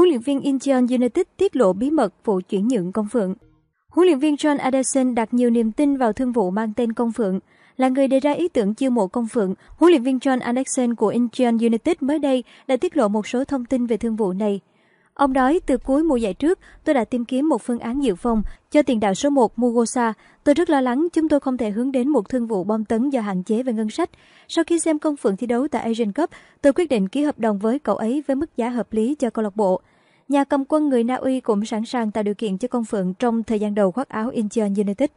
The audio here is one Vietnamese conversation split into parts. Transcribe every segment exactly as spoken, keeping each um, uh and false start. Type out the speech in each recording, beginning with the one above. huấn luyện viên Incheon United tiết lộ bí mật vụ chuyển nhượng Công Phượng. Huấn luyện viên Jorn Andersen đặt nhiều niềm tin vào thương vụ mang tên Công Phượng. Là người đề ra ý tưởng chiêu mộ Công Phượng, huấn luyện viên Jorn Andersen của Incheon United mới đây đã tiết lộ một số thông tin về thương vụ này. Ông nói, từ cuối mùa giải trước, tôi đã tìm kiếm một phương án dự phòng cho tiền đạo số một Mugosa. Tôi rất lo lắng, chúng tôi không thể hướng đến một thương vụ bom tấn do hạn chế về ngân sách. Sau khi xem Công Phượng thi đấu tại Asian Cup, tôi quyết định ký hợp đồng với cậu ấy với mức giá hợp lý cho câu lạc bộ. Nhà cầm quân người Na Uy cũng sẵn sàng tạo điều kiện cho Công Phượng trong thời gian đầu khoác áo Incheon United.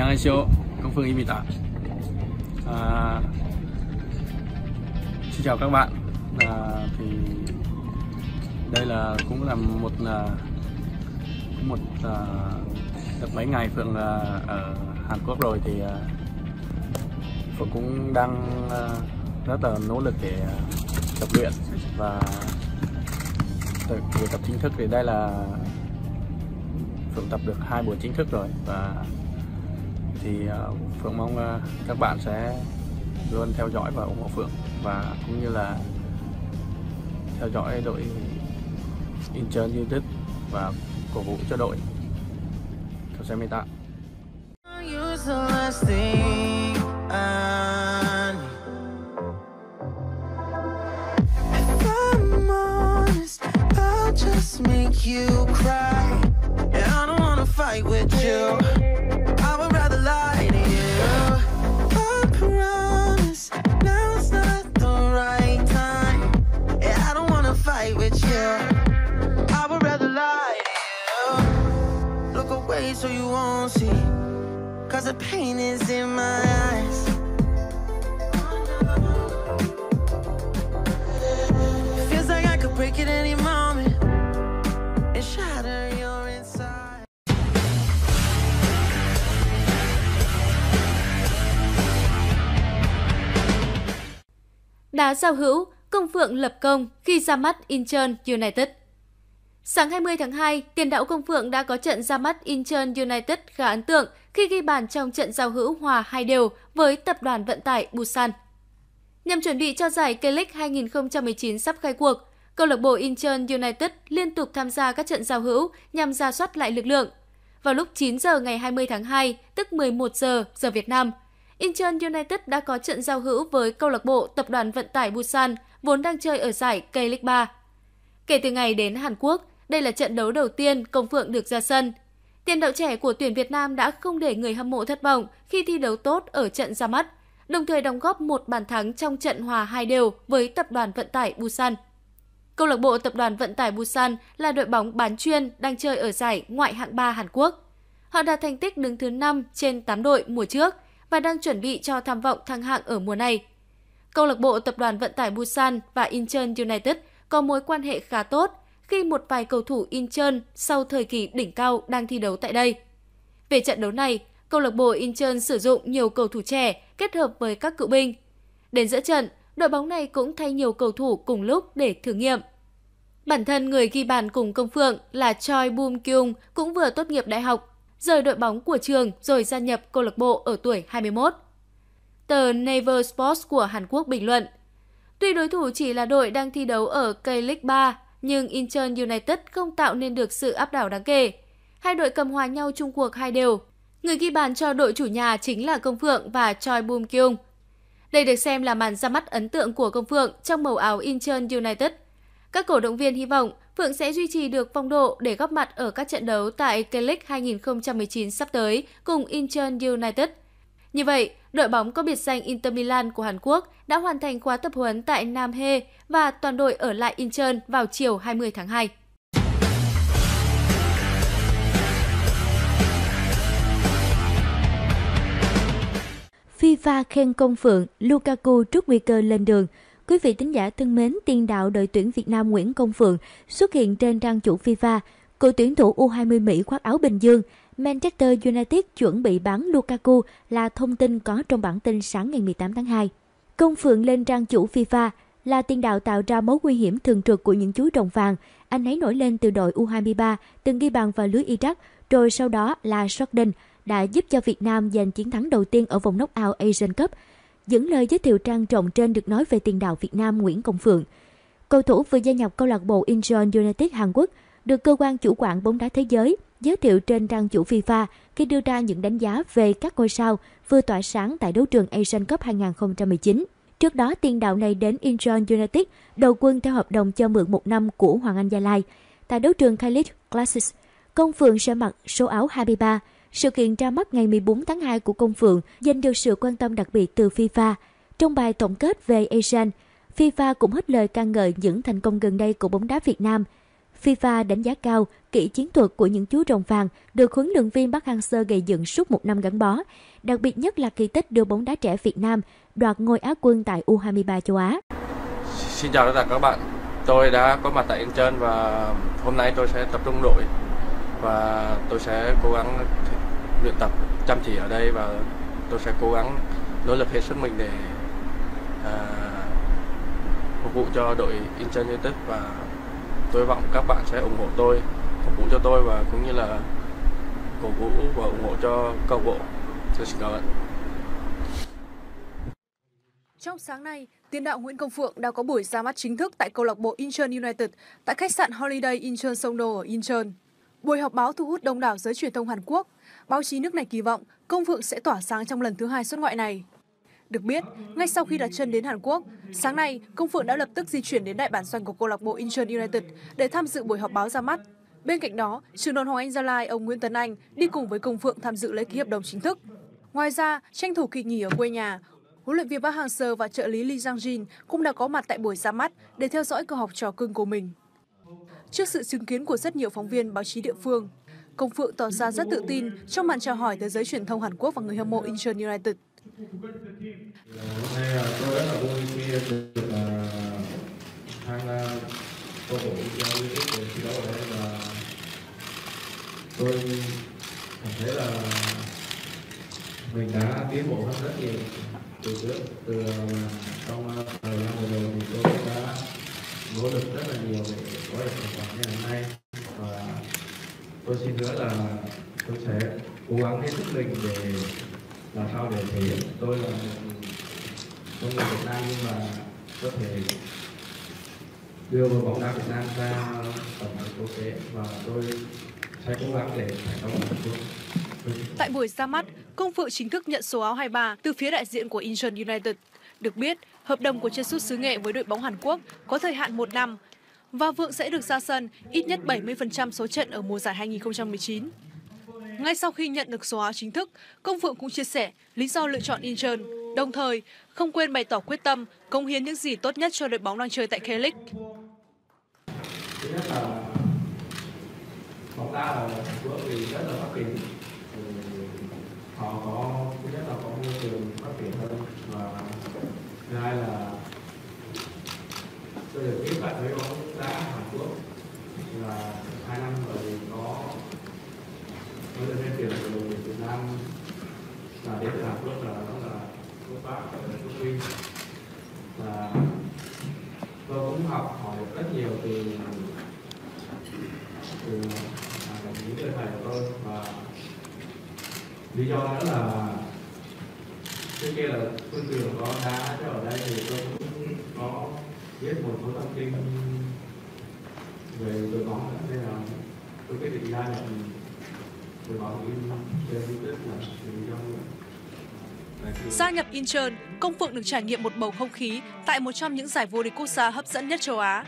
안녕하세요, Công Phượng 입니다. à, Xin chào các bạn. à, thì Đây là cũng là một là một à, được mấy ngày Phượng à, ở Hàn Quốc rồi, thì à, Phượng cũng đang à, rất là nỗ lực để à, tập luyện và tập, tập chính thức. Thì đây là Phượng tập được hai buổi chính thức rồi, và thì uh, Phượng mong uh, các bạn sẽ luôn theo dõi và ủng hộ Phượng, và cũng như là theo dõi đội Incheon United và cổ vũ cho đội. Cảm ơn các bạn. So you won't see, cause the pain is in my eyes. It feels like I could break it any moment and shatter your inside. Đá giao hữu, Công Phượng lập công khi ra mắt Incheon United. Sáng hai mươi tháng hai, tiền đạo Công Phượng đã có trận ra mắt Incheon United khá ấn tượng khi ghi bàn trong trận giao hữu hòa hai đều với tập đoàn vận tải Busan. Nhằm chuẩn bị cho giải K-League hai nghìn không trăm mười chín sắp khai cuộc, câu lạc bộ Incheon United liên tục tham gia các trận giao hữu nhằm ra soát lại lực lượng. Vào lúc chín giờ ngày hai mươi tháng hai, tức mười một giờ giờ Việt Nam, Incheon United đã có trận giao hữu với câu lạc bộ Tập đoàn Vận tải Busan vốn đang chơi ở giải K-League ba. Kể từ ngày đến Hàn Quốc, đây là trận đấu đầu tiên Công Phượng được ra sân. Tiền đạo trẻ của tuyển Việt Nam đã không để người hâm mộ thất vọng khi thi đấu tốt ở trận ra mắt, đồng thời đóng góp một bàn thắng trong trận hòa hai đều với Tập đoàn Vận tải Busan. Câu lạc bộ Tập đoàn Vận tải Busan là đội bóng bán chuyên đang chơi ở giải ngoại hạng ba Hàn Quốc. Họ đạt thành tích đứng thứ năm trên tám đội mùa trước và đang chuẩn bị cho tham vọng thăng hạng ở mùa này. Câu lạc bộ Tập đoàn Vận tải Busan và Incheon United có mối quan hệ khá tốt khi một vài cầu thủ Incheon sau thời kỳ đỉnh cao đang thi đấu tại đây. Về trận đấu này, câu lạc bộ Incheon sử dụng nhiều cầu thủ trẻ kết hợp với các cựu binh. Đến giữa trận, đội bóng này cũng thay nhiều cầu thủ cùng lúc để thử nghiệm. Bản thân người ghi bàn cùng Công Phượng là Choi Bum Kyung cũng vừa tốt nghiệp đại học, rời đội bóng của trường rồi gia nhập câu lạc bộ ở tuổi hai mươi mốt. Tờ Naver Sports của Hàn Quốc bình luận: tuy đối thủ chỉ là đội đang thi đấu ở K-League ba, nhưng Incheon United không tạo nên được sự áp đảo đáng kể. Hai đội cầm hòa nhau chung cuộc hai đều. Người ghi bàn cho đội chủ nhà chính là Công Phượng và Choi Bum Kyung. Đây được xem là màn ra mắt ấn tượng của Công Phượng trong màu áo Incheon United. Các cổ động viên hy vọng Phượng sẽ duy trì được phong độ để góp mặt ở các trận đấu tại K-League hai nghìn không trăm mười chín sắp tới cùng Incheon United. Như vậy, đội bóng có biệt danh Inter Milan của Hàn Quốc đã hoàn thành khóa tập huấn tại Nam Hae và toàn đội ở lại Incheon vào chiều hai mươi tháng hai. FIFA khen Công Phượng, Lukaku trước nguy cơ lên đường. Quý vị thính giả thân mến, tiền đạo đội tuyển Việt Nam Nguyễn Công Phượng xuất hiện trên trang chủ FIFA. Cựu tuyển thủ U hai mươi Mỹ khoác áo Bình Dương, Manchester United chuẩn bị bán Lukaku là thông tin có trong bản tin sáng ngày mười tám tháng hai. Công Phượng lên trang chủ FIFA là tiền đạo tạo ra mối nguy hiểm thường trực của những chú rồng vàng. Anh ấy nổi lên từ đội U hai mươi ba, từng ghi bàn vào lưới Iraq, rồi sau đó là Jordan đã giúp cho Việt Nam giành chiến thắng đầu tiên ở vòng knock-out Asian Cup. Những lời giới thiệu trang trọng trên được nói về tiền đạo Việt Nam Nguyễn Công Phượng. Cầu thủ vừa gia nhập câu lạc bộ Incheon United Hàn Quốc được cơ quan chủ quản bóng đá thế giới giới thiệu trên trang chủ FIFA khi đưa ra những đánh giá về các ngôi sao vừa tỏa sáng tại đấu trường Asian Cup hai nghìn không trăm mười chín. Trước đó, tiền đạo này đến Incheon United đầu quân theo hợp đồng cho mượn một năm của Hoàng Anh Gia Lai. Tại đấu trường K-League Classics, Công Phượng sẽ mặc số áo hai mươi ba. Sự kiện ra mắt ngày mười bốn tháng hai của Công Phượng giành được sự quan tâm đặc biệt từ FIFA. Trong bài tổng kết về Asian, FIFA cũng hết lời ca ngợi những thành công gần đây của bóng đá Việt Nam. FIFA đánh giá cao kỹ chiến thuật của những chú rồng vàng được huấn luyện viên Park Hang-seo gây dựng suốt một năm gắn bó, đặc biệt nhất là kỳ tích đưa bóng đá trẻ Việt Nam đoạt ngôi Á quân tại U hai mươi ba châu Á. Xin chào tất cả các bạn, tôi đã có mặt tại Incheon và hôm nay tôi sẽ tập trung đội và tôi sẽ cố gắng luyện tập chăm chỉ ở đây và tôi sẽ cố gắng nỗ lực hết sức mình để à, phục vụ cho đội Incheon United và tôi vọng các bạn sẽ ủng hộ tôi, phục vụ cho tôi và cũng như là cổ vũ và ủng hộ cho câu lạc bộ. Tôi xin cảm ơn. Trong sáng nay, tiền đạo Nguyễn Công Phượng đã có buổi ra mắt chính thức tại câu lạc bộ Incheon United tại khách sạn Holiday Incheon Songdo ở Incheon. Buổi họp báo thu hút đông đảo giới truyền thông Hàn Quốc. Báo chí nước này kỳ vọng Công Phượng sẽ tỏa sáng trong lần thứ hai xuất ngoại này. Được biết, ngay sau khi đặt chân đến Hàn Quốc, sáng nay Công Phượng đã lập tức di chuyển đến đại bản doanh của câu lạc bộ Incheon United để tham dự buổi họp báo ra mắt. Bên cạnh đó, trưởng đoàn Hoàng Anh Gia Lai ông Nguyễn Tấn Anh đi cùng với Công Phượng tham dự lễ ký hợp đồng chính thức. Ngoài ra, tranh thủ kỳ nghỉ ở quê nhà, huấn luyện viên Park Hang-seo và trợ lý Lee Jang-jin cũng đã có mặt tại buổi ra mắt để theo dõi cậu học trò cưng của mình. Trước sự chứng kiến của rất nhiều phóng viên báo chí địa phương, Công Phượng tỏ ra rất tự tin trong màn chào hỏi tới giới truyền thông Hàn Quốc và người hâm mộ Incheon United. Hôm nay tôi rất là vui khi được tham gia câu lạc bộ Incheon United để thi đấu ở đây và tôi cảm thấy là Mình đã tiến bộ hơn rất nhiều từ trước, từ trong thời gian vừa rồi thì tôi đã nỗ lực rất là nhiều để có được thành quả như ngày hôm nay, và tôi xin hứa là tôi sẽ cố gắng hết sức mình để làm sao để thể hiện tôi là một người Việt Nam nhưng mà có thể đưa vào bóng đá Việt Nam ra tầm quốc tế, và tôi sẽ cố gắng để thành công ở Trung. Tại buổi ra mắt, Công Phượng chính thức nhận số áo hai ba từ phía đại diện của Incheon United. Được biết, hợp đồng của chân sút xứ nghệ với đội bóng Hàn Quốc có thời hạn một năm và Vượng sẽ được ra sân ít nhất bảy mươi phần trăm số trận ở mùa giải hai nghìn không trăm mười chín. Ngay sau khi nhận được số áo chính thức, Công Phượng cũng chia sẻ lý do lựa chọn Incheon, đồng thời không quên bày tỏ quyết tâm cống hiến những gì tốt nhất cho đội bóng đang chơi tại K-League. Thứ nhất là bóng đá ở Hàn Quốc thì rất là phát triển. Họ có, thứ nhất là có môi trường phát triển hơn, và thứ hai là tôi được tiếp cận với bóng đá Hàn Quốc là hai năm rồi, có có được lên tiền từ Việt Nam là đến Hàn Quốc là đó là phương pháp của Trung Quy, và tôi cũng học hỏi rất nhiều từ từ những người thầy của tôi. Và lý do đó là trước kia là phương tiện có đá, chứ ở đây thì tôi cũng có biết một số thông tin về đội bóng, nên là tôi quyết định gia nhập đội bóng trên YouTube là lý do. Gia nhập Incheon, Công Phượng được trải nghiệm một bầu không khí tại một trong những giải vô địch quốc gia hấp dẫn nhất châu Á.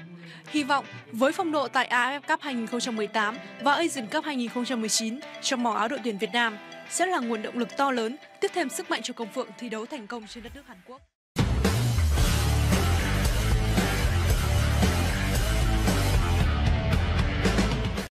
Hy vọng với phong độ tại a ép ép Cup hai nghìn không trăm mười tám và Asian Cup hai nghìn không trăm mười chín trong màu áo đội tuyển Việt Nam sẽ là nguồn động lực to lớn tiếp thêm sức mạnh cho Công Phượng thi đấu thành công trên đất nước Hàn Quốc.